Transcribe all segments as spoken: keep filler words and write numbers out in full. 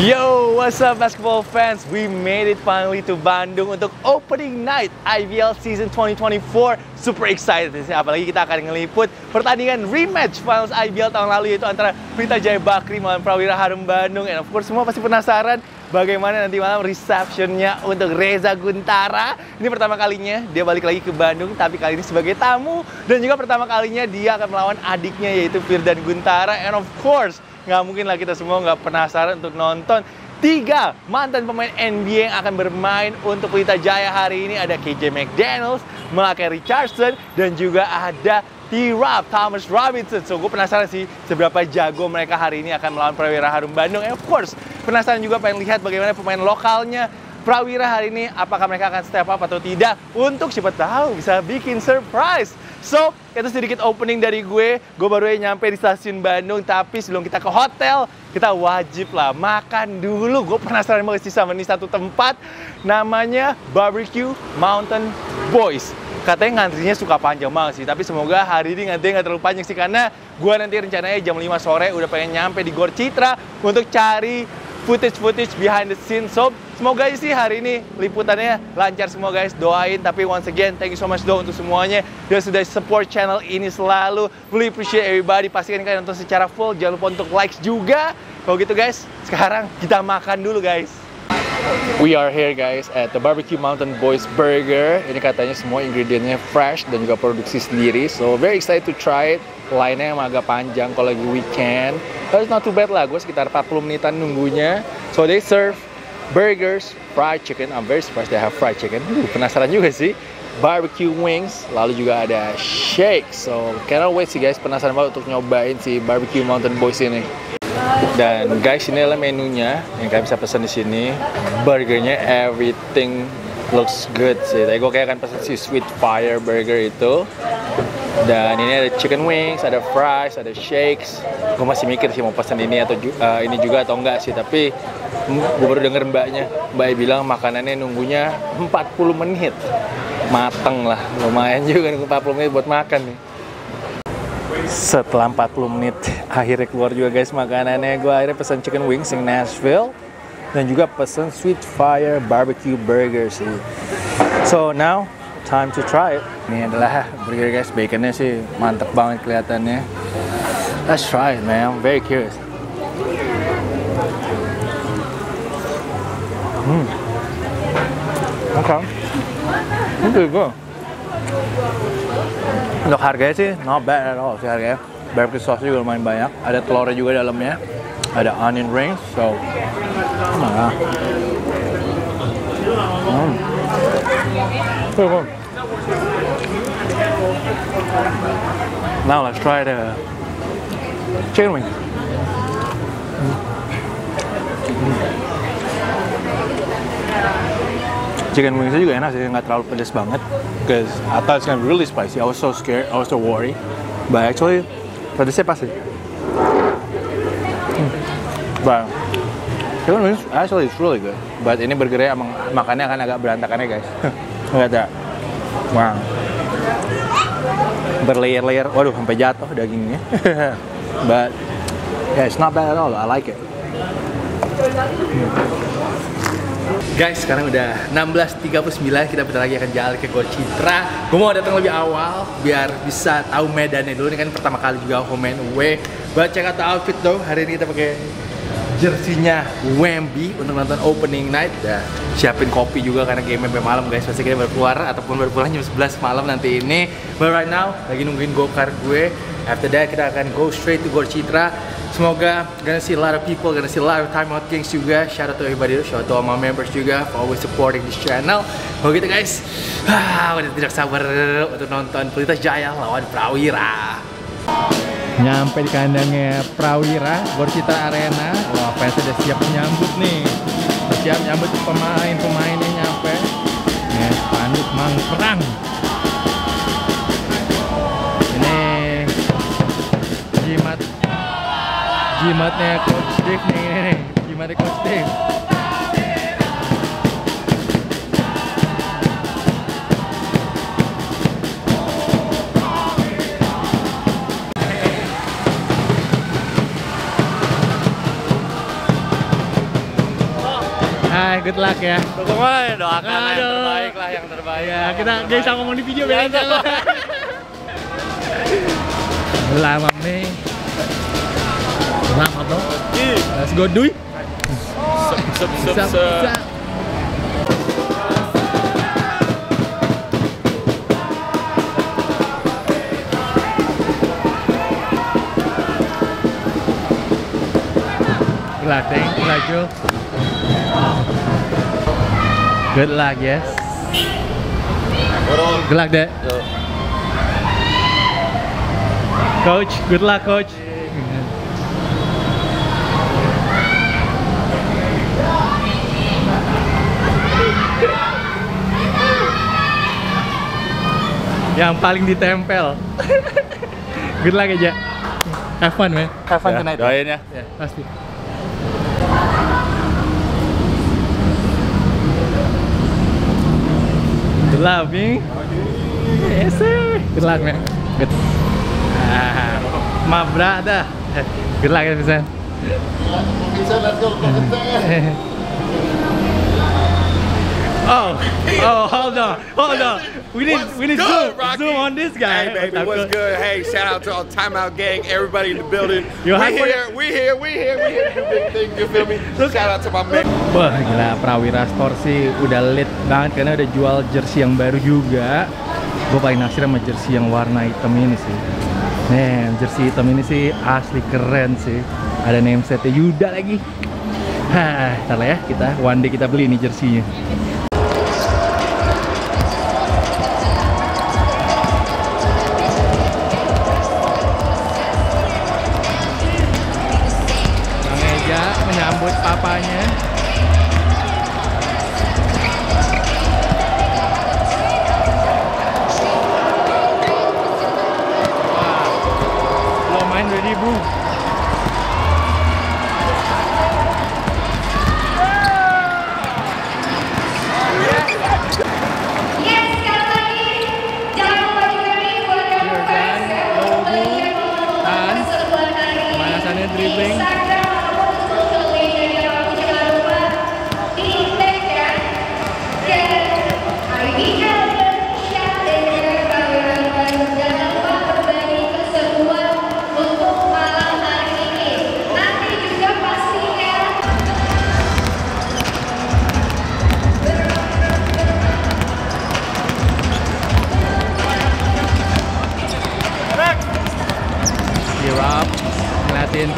Yo, what's up basketball fans? We made it finally to Bandung untuk opening night I B L season twenty twenty-four. Super excited sih, apalagi kita akan ngeliput pertandingan rematch finals I B L tahun lalu, yaitu antara Pelita Jaya Bakrie melawan Prawira Harum Bandung. And of course, semua pasti penasaran bagaimana nanti malam receptionnya untuk Reza Guntara. Ini pertama kalinya dia balik lagi ke Bandung, tapi kali ini sebagai tamu. Dan juga pertama kalinya dia akan melawan adiknya, yaitu Firdan Guntara. And of course, nggak mungkin lah kita semua nggak penasaran untuk nonton tiga mantan pemain N B A yang akan bermain untuk Pelita Jaya hari ini. Ada K J McDaniels, Malachi Richardson, dan juga ada T-Rob, Thomas Robinson. So, gue penasaran sih seberapa jago mereka hari ini akan melawan Prawira Harum Bandung. And of course, penasaran juga pengen lihat bagaimana pemain lokalnya Prawira hari ini, apakah mereka akan step up atau tidak untuk siapa tahu bisa bikin surprise. So, itu sedikit opening dari gue. Gue baru aja nyampe di stasiun Bandung, tapi sebelum kita ke hotel, kita wajib lah makan dulu. Gue penasaran banget sih sama ini satu tempat, namanya Barbecue Mountain Boys. Katanya ngantrinya suka panjang banget sih, tapi semoga hari ini ngantrinya nggak terlalu panjang sih, karena gue nanti rencananya jam lima sore udah pengen nyampe di Gor Citra untuk cari footage-footage behind the scenes. So, semoga sih hari ini liputannya lancar semua guys, doain. Tapi once again, thank you so much do untuk semuanya yang sudah support channel ini selalu. Really appreciate everybody. Pastikan kalian nonton secara full, jangan lupa untuk likes juga. Kalau gitu guys, sekarang kita makan dulu guys. We are here guys at the Barbecue Mountain Boys Burger. Ini katanya semua ingredientnya fresh dan juga produksi sendiri. So, very excited to try it. Lainnya yang agak panjang kalau lagi weekend. But it's not too bad lah, gue sekitar empat puluh menitan nunggunya. So, they serve burgers, fried chicken. I'm very surprised they have fried chicken. Ooh, penasaran juga sih. Barbecue wings, lalu juga ada shake. So, cannot wait sih guys. Penasaran banget untuk nyobain si Barbecue Mountain Boys ini. Dan guys, ini adalah menunya yang kalian bisa pesan di sini. Burgernya everything looks good sih. Tapi gue kayak akan pesan si Sweet Fire Burger itu. Dan ini ada chicken wings, ada fries, ada shakes. Gue masih mikir sih mau pesan ini atau uh, ini juga atau enggak sih. Tapi gue baru denger mbaknya, mbaknya bilang makanannya nunggunya empat puluh menit. Mateng lah, lumayan juga nunggu empat puluh menit buat makan nih. Setelah empat puluh menit akhirnya keluar juga guys makanannya. Gue akhirnya pesan chicken wings in Nashville, dan juga pesan Sweet Fire Barbecue Burger sih. So now time to try it. Ini adalah burger guys, baconnya sih mantep banget kelihatannya. Let's try it man, I'm very curious. Hmm. Okay. Ini gue. Untuk harganya sih not bad at all sih harganya. Barbecue sauce juga lumayan banyak. Ada telurnya juga dalamnya. Ada onion rings. So, oh my god. Hmm. Now let's try the chicken wings. Chicken wingsnya juga enak sih, nggak terlalu pedas banget. Cause I thought it's gonna be really spicy. I was so scared, I was so worried. But actually, pedasnya pasti. Hmm. But chicken wings actually is really good. But ini burgernya emang makannya akan agak berantakannya guys. Nggak ada. Wow. Berlayer-layer. Waduh, sampai jatuh dagingnya. But yeah, it's not bad at all. I like it. Guys, sekarang udah enam belas tiga puluh sembilan, kita bentar lagi akan jalan ke Gor Citra. Gue mau datang lebih awal biar bisa tahu medannya dulu. Ini kan pertama kali juga home and away. Buat check out the outfit dong. Hari ini kita pakai jersinya Wemby untuk nonton opening night. Dan siapin kopi juga karena game sampai malam guys. Pasti kita baru keluar ataupun baru pulang jam sebelas malam nanti ini. But right now lagi nungguin go-kart gue. After that kita akan go straight to Gor Citra. Semoga gonna see a lot of people, gonna see a lot of time out gangs juga. Shout out to everybody, shout out to all my members juga for always supporting this channel. Begitu guys, ah, udah tidak sabar untuk nonton Pelita Jaya lawan Prawira. Nyampe di kandangnya Prawira, Gor Citra Arena. Wah, fans udah siap menyambut nih. Siap menyambut pemain, pemainnya nyampe. Yes, panduk mangperang. Jimatnya Coach Dave nih, ini nih, jimatnya Coach Dave. Hai, good luck ya. Pokoknya doakan yang terbaik lah, yang terbaik. Ya, kita nggak bisa ngomong di video biasa lah. Lama nih. Lama dong. Let's go, dude. Sup, sup, sup. Thank you, like you. Good luck, yes. Good luck, Dad. Coach, good luck, Coach. Yang paling ditempel. Good luck aja. Have fun, man. Have fun tonight. Doain ya. Ya, pasti. Good luck, Bing. Yes, sir. Good luck, man. Good. Ah, my brother. Good luck, Vincent. Let's go, Vincent. Oh, oh, hold on, hold on. We need, what's we need good, zoom, zoom on this guy. Hey, baby, what's good? Hey, shout out to all Timeout Gang, everybody in the building. Yo, we, here, we here, we here, we here. Big thing, you feel me? Shout out to my man. Wah, gila, Prawira Store sih udah lit banget karena udah jual jersey yang baru juga. Gue paling naksir sama jersey yang warna hitam ini sih. Man, jersey hitam ini sih asli keren sih. Ada name setnya Yudha lagi. Hah, ntar lah ya kita, one day kita beli nih jerseynya.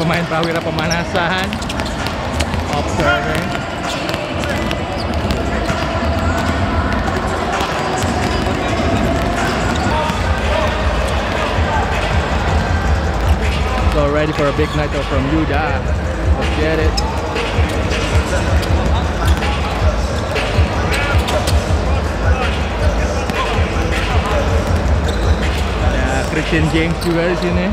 Pemain Prawira pemanasan, observing. So ready for a big night out from Yudha. Let's get it. Ada Christian James juga di sini.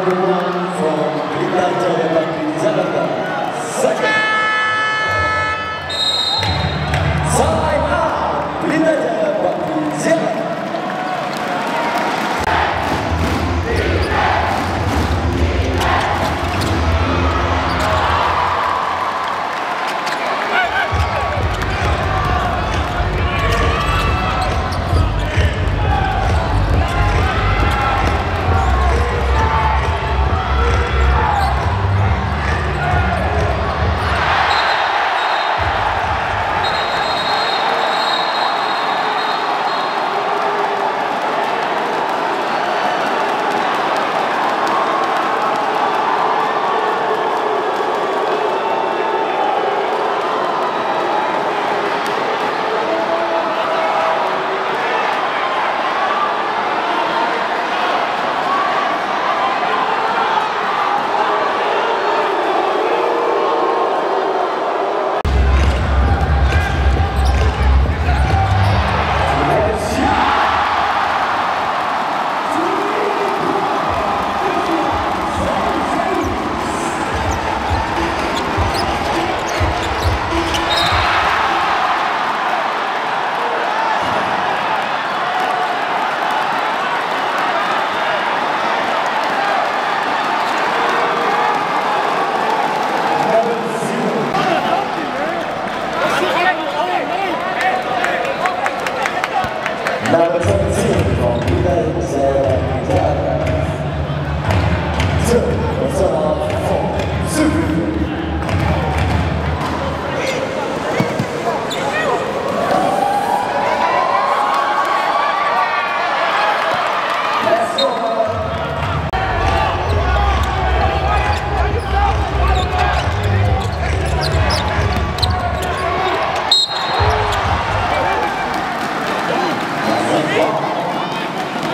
number one from Pelita Jaya Bakrie, Jawato. Second. Time out, Pelita Jaya Bakrie, Jawato.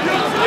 Yes, sir.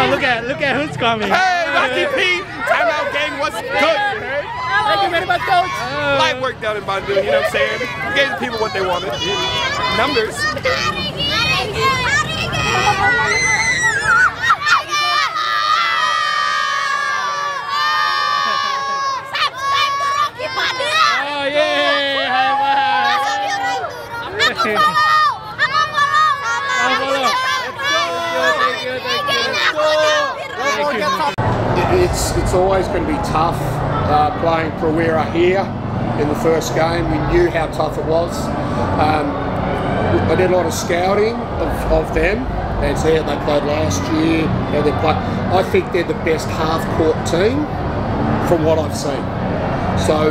Oh, look at look at who's coming. Hey, Rocky P. Timeout gang, what's good? Hey. Thank you very much, coach. Uh, Light work down in Bandung, you know what I'm saying? We gave the people what they wanted. Numbers. Oh, yeah. High five. It's it's always going to be tough uh, playing Prawira here in the first game. We knew how tough it was. Um, I did a lot of scouting of, of them and see how they played last year. How they play. I think they're the best half-court team from what I've seen. So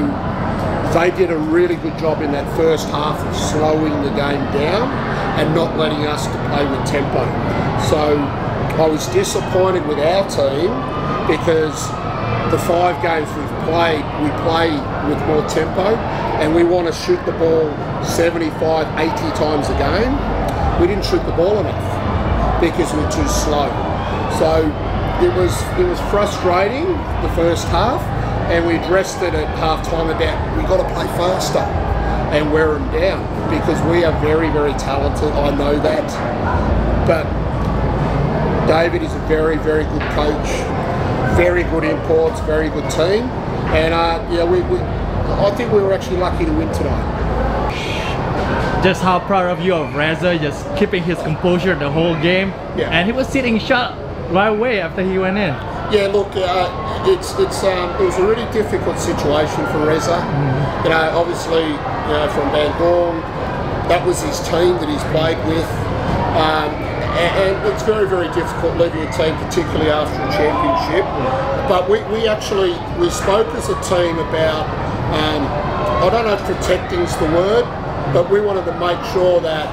they did a really good job in that first half of slowing the game down and not letting us to play with tempo. So. I was disappointed with our team because the five games we've played, we play with more tempo and we want to shoot the ball seventy-five, eighty times a game. We didn't shoot the ball enough because we're too slow. So it was it was frustrating the first half, and we addressed it at halftime about we got to play faster and wear them down because we are very, very talented. I know that, but. David is a very, very good coach, very good imports, very good team, and uh, yeah, we, we, I think we were actually lucky to win tonight. Just how proud of you of Reza, just keeping his composure the whole game, yeah. And he was sitting shot right away after he went in. Yeah, look, uh, it's it's um, it was a really difficult situation for Reza. Mm. You know, obviously, you know, from Bandung, that was his team that he's played with. Um, And it's very, very difficult leaving a team, particularly after a championship. But we, we actually, we spoke as a team about, um, I don't know if protecting's the word, but we wanted to make sure that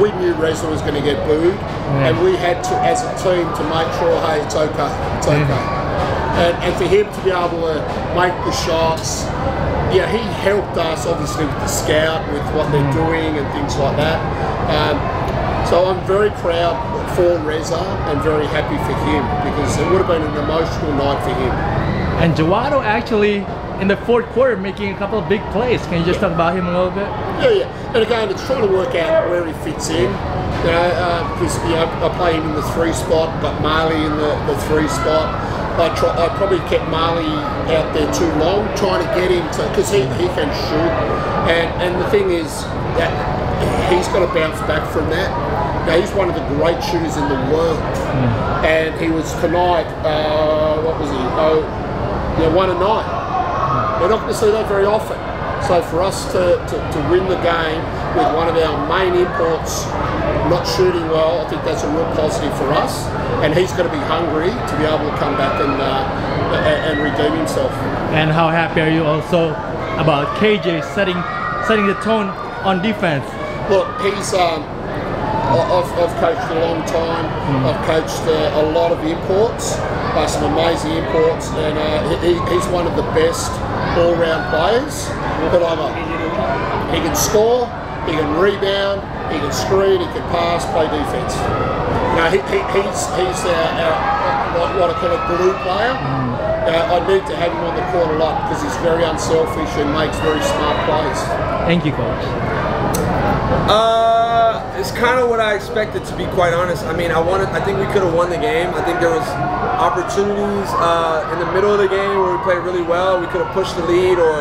we knew Reza was going to get booed. Yeah. And we had to, as a team, to make sure, hey, it's okay, it's okay. Yeah. And, and for him to be able to make the shots, yeah, he helped us, obviously, with the scout, with what they're doing and things like that. Um, So I'm very proud for Reza and very happy for him because it would have been an emotional night for him. And Jawato actually in the fourth quarter making a couple of big plays. Can you just yeah. talk about him a little bit? Yeah, yeah. And again, it's trying to work out where he fits in. You know, uh, because you know, I play him in the three spot, but Marley in the, the three spot. I, try, I probably kept Marley out there too long, trying to get him to because he, he can shoot. And and the thing is that he's got to bounce back from that. Now, he's one of the great shooters in the world, mm. and he was tonight. Uh, what was he? Oh, yeah, one and nine. Mm. We're not going to see that very often. So for us to, to, to win the game with one of our main imports not shooting well, I think that's a real positive for us. And he's going to be hungry to be able to come back and uh, and, and redeem himself. And how happy are you also about K J setting setting the tone on defense? Look, he's. Um, I've, I've coached a long time. Mm. I've coached uh, a lot of imports, uh, some amazing imports, and uh, he, he's one of the best all-round players that I've had. He can score, he can rebound, he can screen, he can pass, play defense. You know, he, he, he's he's uh, our, what, what I call a glue player. Mm. Uh, I need to have him on the court a lot because he's very unselfish and makes very smart plays. Thank you, coach. Uh, It's kind of what I expected, to be quite honest. I mean, I wanted. I think we could have won the game. I think there was opportunities uh, in the middle of the game where we played really well. We could have pushed the lead or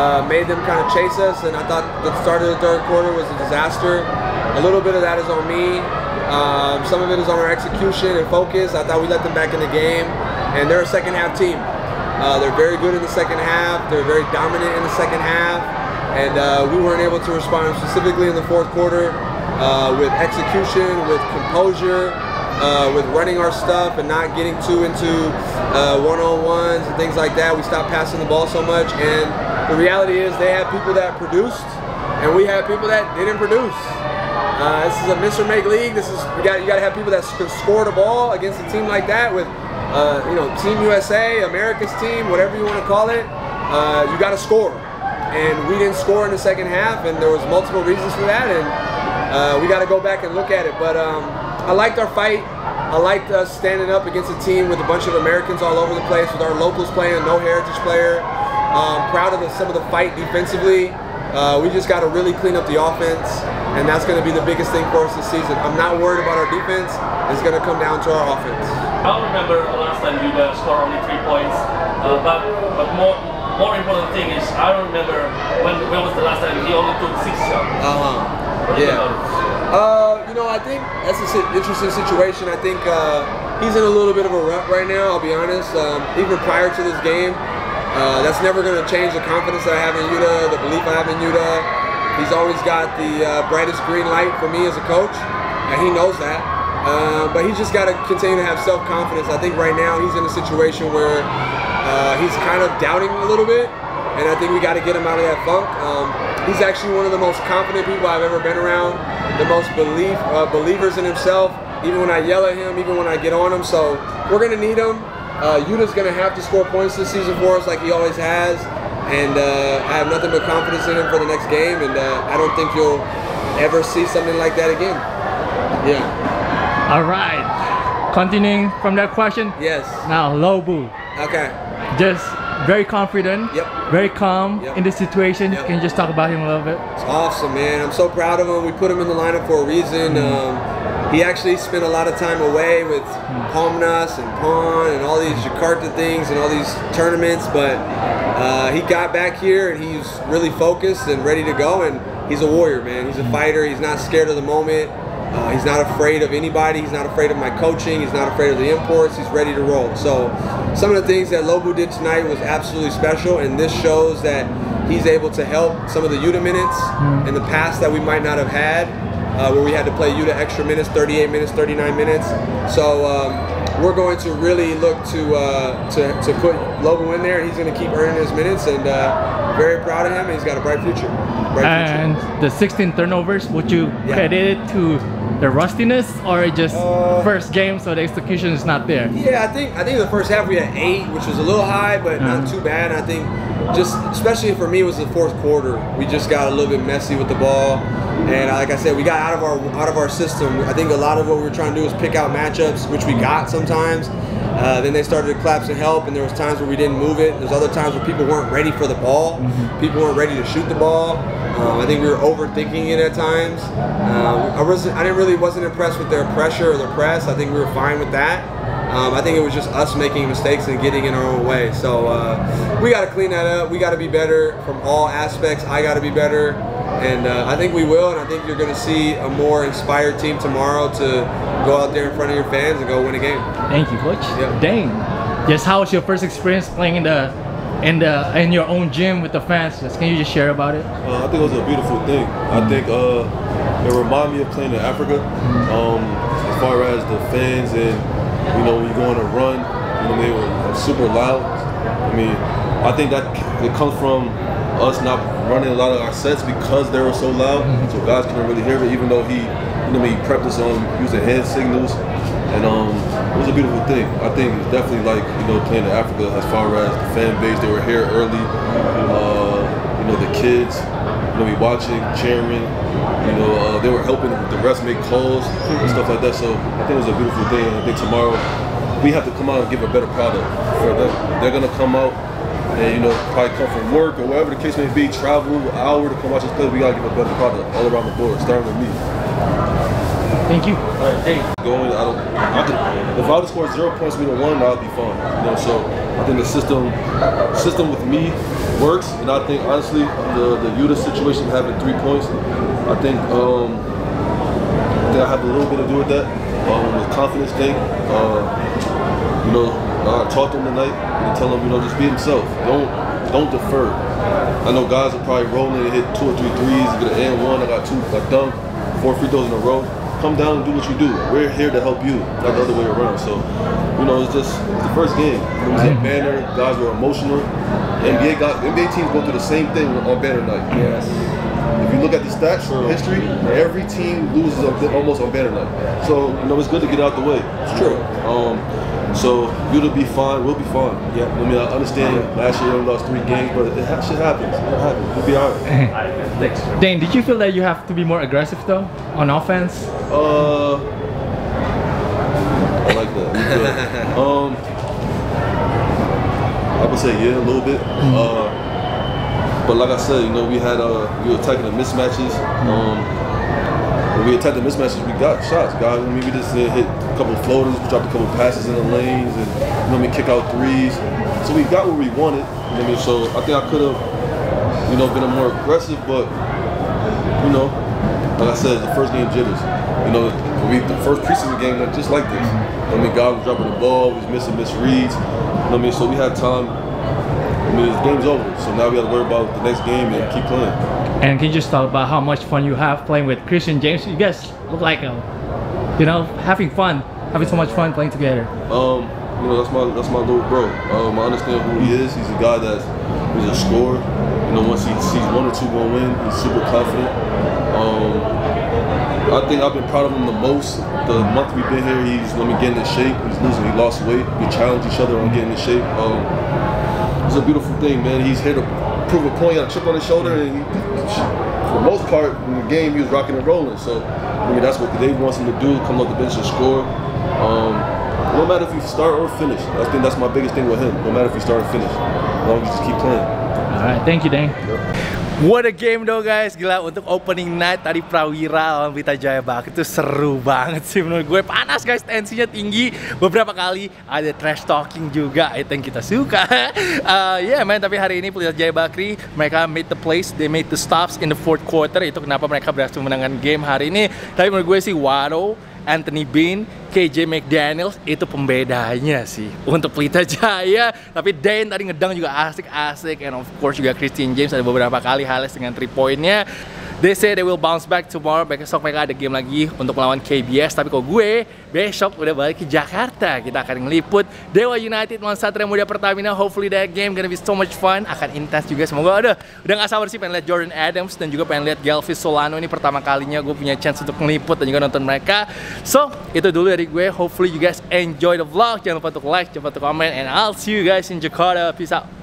uh, made them kind of chase us. And I thought the start of the third quarter was a disaster. A little bit of that is on me. Um, some of it is on our execution and focus. I thought we let them back in the game. And they're a second half team. Uh, they're very good in the second half. They're very dominant in the second half. And uh, we weren't able to respond specifically in the fourth quarter. Uh, with execution, with composure, uh, with running our stuff and not getting too into uh, one-on-ones and things like that. We stopped passing the ball so much, and the reality is they had people that produced and we had people that didn't produce. Uh, this is a miss or make league. This is you got you got to have people that can score the ball against a team like that with uh, you know Team U S A, America's team, whatever you want to call it. Uh, you got to score, and we didn't score in the second half, and there was multiple reasons for that. And Uh, we got to go back and look at it, but um, I liked our fight. I liked us standing up against a team with a bunch of Americans all over the place, with our locals playing, a no heritage player. Um, proud of the, some of the fight defensively. Uh, we just got to really clean up the offense, and that's going to be the biggest thing for us this season. I'm not worried about our defense. It's going to come down to our offense. I don't remember last time Yudha scored only three points, uh, but but more more important thing is I don't remember when when was the last time he only took six shots. Uh-huh. Yeah. Uh, you know, I think that's an interesting situation. I think uh, he's in a little bit of a rut right now, I'll be honest. Um, even prior to this game, uh, that's never going to change the confidence that I have in Yudha, the belief I have in Yudha. He's always got the uh, brightest green light for me as a coach, and he knows that. Uh, but he's just got to continue to have self-confidence. I think right now he's in a situation where uh, he's kind of doubting a little bit, and I think we got to get him out of that funk. Um, he's actually one of the most confident people I've ever been around. The most belief, uh, believers in himself, even when I yell at him, even when I get on him. So we're going to need him. Uh, Yudha's going to have to score points this season for us like he always has. And uh, I have nothing but confidence in him for the next game. And uh, I don't think you'll ever see something like that again. Yeah. All right. Continuing from that question. Yes. Now, Lobu. Okay. Just very confident, yep. very calm yep. in this situation. Yep. Can you just talk about him a little bit? It's awesome, man. I'm so proud of him. We put him in the lineup for a reason. Mm. Um, he actually spent a lot of time away with mm. Pomnas and Pawn and all these Jakarta things and all these tournaments, but uh, he got back here and he's really focused and ready to go, and he's a warrior, man. He's a fighter. He's not scared of the moment. Uh, he's not afraid of anybody. He's not afraid of my coaching. He's not afraid of the imports. He's ready to roll. So some of the things that Lobu did tonight was absolutely special, and this shows that he's able to help some of the Yudha minutes in the past that we might not have had, uh, where we had to play Yudha extra minutes, thirty-eight minutes, thirty-nine minutes. So um, we're going to really look to, uh, to, to put Lobu in there. He's going to keep earning his minutes, and uh, very proud of him. He's got a bright future. Bright and future. The sixteen turnovers, would you yeah. credit it to the rustiness, or just uh, first game, so the execution is not there? Yeah, I think I think the first half we had eight, which was a little high, but uh-huh. not too bad. I think just, especially for me, it was the fourth quarter. We just got a little bit messy with the ball, and like I said, we got out of our out of our system. I think a lot of what we were trying to do was pick out matchups, which we got sometimes. Uh, then they started to collapse and help, and there was times where we didn't move it. There's other times where people weren't ready for the ball. Mm-hmm. People weren't ready to shoot the ball. Um, I think we were overthinking it at times. Uh, I wasn't. I didn't really wasn't impressed with their pressure or their press. I think we were fine with that. Um, I think it was just us making mistakes and getting in our own way. So uh, we got to clean that up. We got to be better from all aspects. I got to be better, and uh, I think we will. And I think you're going to see a more inspired team tomorrow to go out there in front of your fans and go win a game. Thank you, Coach. Yep. Dane, just how was your first experience playing in the? And uh, in your own gym with the fans? Can you just share about it? Uh, I think it was a beautiful thing. I think uh, it reminded me of playing in Africa. Um, as far as the fans, and you know, when you go on a run, you know, they were super loud. I mean, I think that it comes from us not running a lot of our sets because they were so loud, so guys couldn't really hear it. Even though he, you know, he prepped us on using hand signals, and um. It was a beautiful thing. I think it's definitely like, you know, playing in Africa as far as the fan base. They were here early. Uh, you know, the kids, you know, be watching, cheering. You know, uh, they were helping the refs make calls and stuff like that. So I think it was a beautiful thing. And I think tomorrow we have to come out and give a better product for them. They're going to come out and, you know, probably come from work or whatever the case may be, travel an hour to come watch us play. We got to give a better product all around the board, starting with me. Thank you. All right, hey. Going, I don't, I could, if I would score zero points, we don't win, I'd be fine. You know, so I think the system, system with me works, and I think honestly, the the Yudha situation having three points, I think um, I think I have a little bit to do with that. Um, with confidence thing, uh, you know, I talk to him tonight and tell him, you know, just be himself. Don't don't defer. I know guys are probably rolling and hit two or three threes, get an and one. I got two, I dunked four free throws in a row. Come down and do what you do. We're here to help you, not the other way around. So, you know, it's just it's the first game. It was a banner. Guys were emotional. N B A guys, N B A teams go through the same thing on banner night. Yes. If you look at the stats, true. History, every team loses almost on banner night. So, you know, it's good to get out the way. It's true. Um, so you'll be fine. We'll be fine. Yeah. I mean, I understand. Last year we lost three games, but it shit happens. It happens. We'll be alright. Thanks. Dane, did you feel that you have to be more aggressive though on offense? Uh, But, um, I would say yeah, a little bit. Mm-hmm. uh, but like I said, you know, we had uh, we were attacking the mismatches. Mm-hmm. Um, when we attacked the mismatches, we got shots, guys. I mean, we just uh, hit a couple floaters, we dropped a couple passes in the lanes, and you know, we kick out threes. So we got what we wanted. You know what I mean? So I think I could have, you know, been a more aggressive, but you know, like I said, the first game jitters. You know, we, the first preseason game went just like this. You know what I mean, guys was dropping the ball, we was missing misreads. You know what I mean, so we had time. I mean, this game's over, so now we got to worry about the next game and keep playing. And can you just talk about how much fun you have playing with Christian James? You guys look like, uh, you know, having fun, having so much fun playing together. Um, you know, that's my that's my little bro. Um, I understand who he is. He's a guy that's he's a scorer. You know, once he sees one or two gonna win, he's super confident. Um, I think I've been proud of him the most. The month we've been here, he's let me get in shape. He's losing, he lost weight. We challenge each other on getting in shape. Um, it's a beautiful thing, man. He's here to prove a point, got a chip on his shoulder, and he, for the most part, in the game, he was rocking and rolling. So, I mean, that's what the day wants him to do, come off the bench and score. Um, no matter if you start or finish, I think that's my biggest thing with him. No matter if you start or finish, as long as you just keep playing. All right, thank you, Dane. Yep. What a game though guys, gila untuk opening night tadi Prawira lawan Pelita Jaya Bakrie itu seru banget sih menurut gue. Panas guys, tensinya tinggi. Beberapa kali ada trash talking juga, I think kita suka. Uh, ya yeah, man, tapi hari ini Pelita Jaya Bakrie mereka made the plays, they made the stops in the fourth quarter. Itu kenapa mereka berhasil menangkan game hari ini. Tapi menurut gue sih Wato, Anthony Bean, K J McDaniels itu pembedanya sih untuk Pelita Jaya. Tapi Dane tadi ngedang juga asik-asik, and of course juga Christine James ada beberapa kali highlights dengan three pointnya. They say they will bounce back tomorrow. Besok mereka ada game lagi untuk melawan K B S. Tapi kalau gue besok udah balik ke Jakarta, kita akan ngeliput Dewa United lawan Satria Muda Pertamina. Hopefully that game gonna be so much fun. Akan intens juga semoga. Aduh, udah nggak sabar sih pengen lihat Jordan Adams dan juga pengen lihat Galvis Solano. Ini pertama kalinya gue punya chance untuk ngeliput dan juga nonton mereka. So itu dulu dari gue. Hopefully you guys enjoy the vlog. Jangan lupa untuk like, jangan lupa untuk comment, and I'll see you guys in Jakarta. Peace out.